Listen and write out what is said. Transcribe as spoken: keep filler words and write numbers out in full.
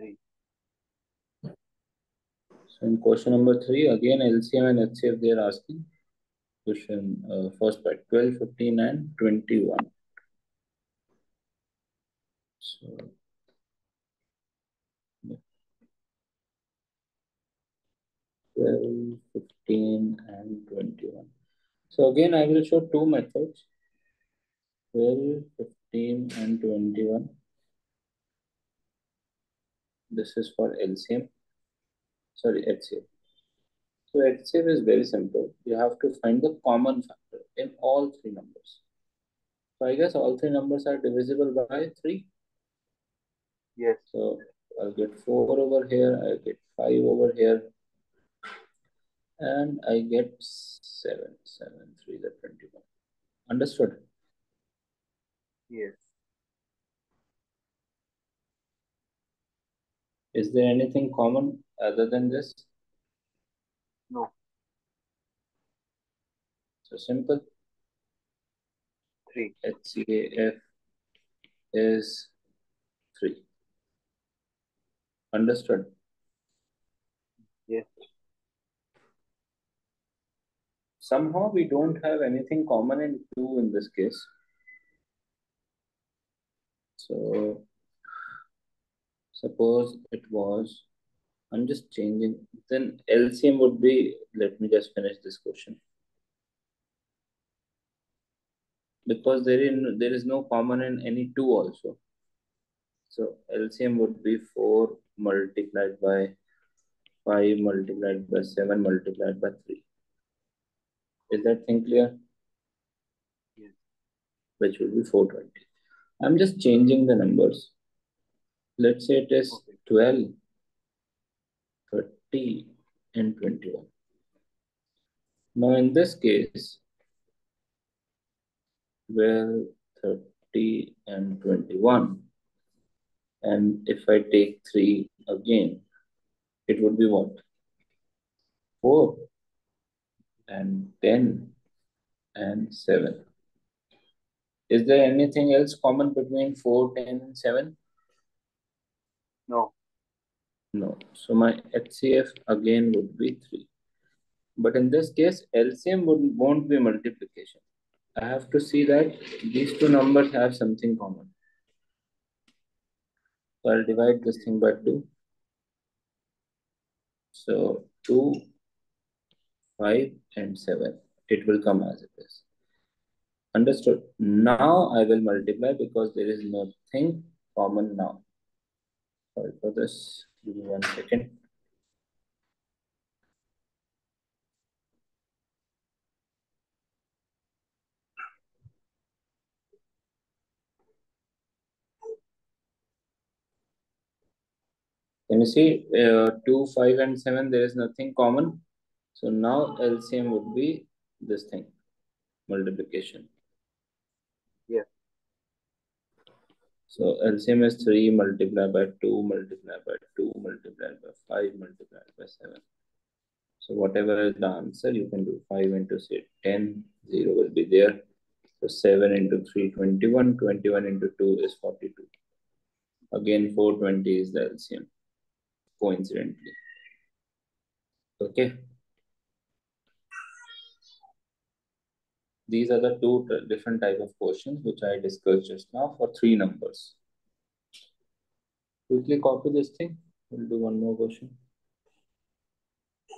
three. So in question number three, again L C M and H C F they are asking. Question uh, first part twelve, fifteen and twenty-one. So yeah. twelve, fifteen and twenty-one. So again I will show two methods. twelve, fifteen and twenty-one. This is for L C M. Sorry, H C F. So H C F is very simple. You have to find the common factor in all three numbers. So I guess all three numbers are divisible by three. Yes. So I'll get four over here. I'll get five over here. And I get seven, seven, three, the twenty-one. Understood? Yes. Is there anything common other than this? No. So simple. Three. H C F is three. Understood? Yes. Somehow we don't have anything common in two in this case. So suppose it was, I'm just changing, then L C M would be, let me just finish this question. Because there is, there is no common in any two also. So L C M would be four multiplied by five multiplied by seven multiplied by three. Is that thing clear? Yes. Which would be four hundred twenty. I'm just changing the numbers. Let's say it is okay. twelve, thirty, and twenty-one. Now, in this case, twelve, thirty, and twenty-one. And if I take three again, it would be what? four, and ten, and seven. Is there anything else common between four, ten, and seven? No. No. So my H C F again would be three. But in this case, L C M would, won't be multiplication. I have to see that these two numbers have something common. So I'll divide this thing by two. So two, five, and seven. It will come as it is. Understood. Now I will multiply because there is nothing common now. Sorry for this. Give me one second. Can you see uh, two, five, and seven? There is nothing common. So now L C M would be this thing, multiplication. Yeah. So L C M is three multiplied by two, multiplied by two, multiplied by five, multiplied by seven. So whatever is the answer, you can do five into say ten, zero will be there. So seven into three, twenty-one, twenty-one into two is forty-two. Again, four hundred twenty is the L C M, coincidentally. Okay. These are the two different type of questions which I discussed just now for three numbers. Quickly copy this thing. We'll do one more question.